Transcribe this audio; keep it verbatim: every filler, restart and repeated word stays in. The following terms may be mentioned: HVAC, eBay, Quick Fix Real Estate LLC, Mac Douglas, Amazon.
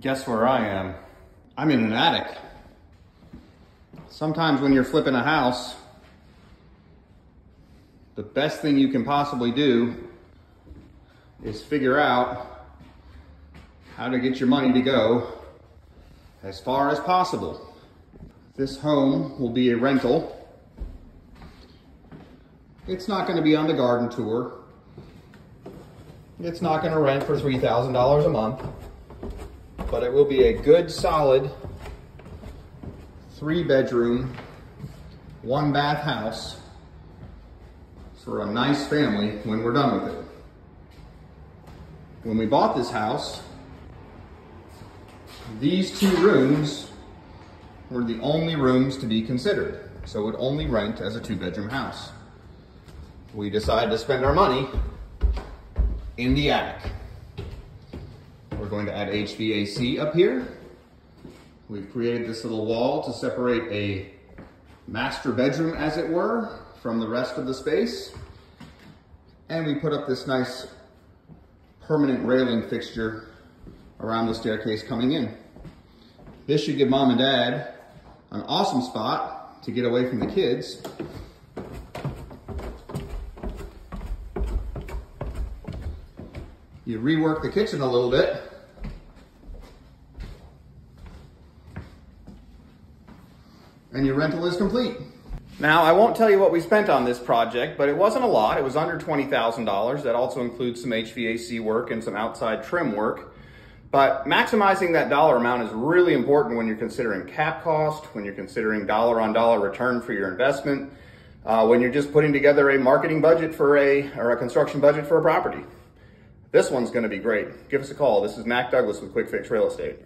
Guess where I am? I'm in an attic. Sometimes when you're flipping a house, the best thing you can possibly do is figure out how to get your money to go as far as possible. This home will be a rental. It's not going to be on the garden tour. It's not going to rent for three thousand dollars a month. But it will be a good, solid, three bedroom, one bath house for a nice family when we're done with it. When we bought this house, these two rooms were the only rooms to be considered. So it would only rent as a two bedroom house. We decided to spend our money in the attic. We're going to add H V A C up here. We've created this little wall to separate a master bedroom, as it were, from the rest of the space. And we put up this nice permanent railing fixture around the staircase coming in. This should give mom and dad an awesome spot to get away from the kids. You rework the kitchen a little bit. And your rental is complete. Now, I won't tell you what we spent on this project, but it wasn't a lot. It was under twenty thousand dollars. That also includes some H V A C work and some outside trim work. But maximizing that dollar amount is really important when you're considering cap cost, when you're considering dollar on dollar return for your investment, uh, when you're just putting together a marketing budget for a, or a construction budget for a property. This one's going to be great. Give us a call. This is Mac Douglas with Quick Fix Real Estate.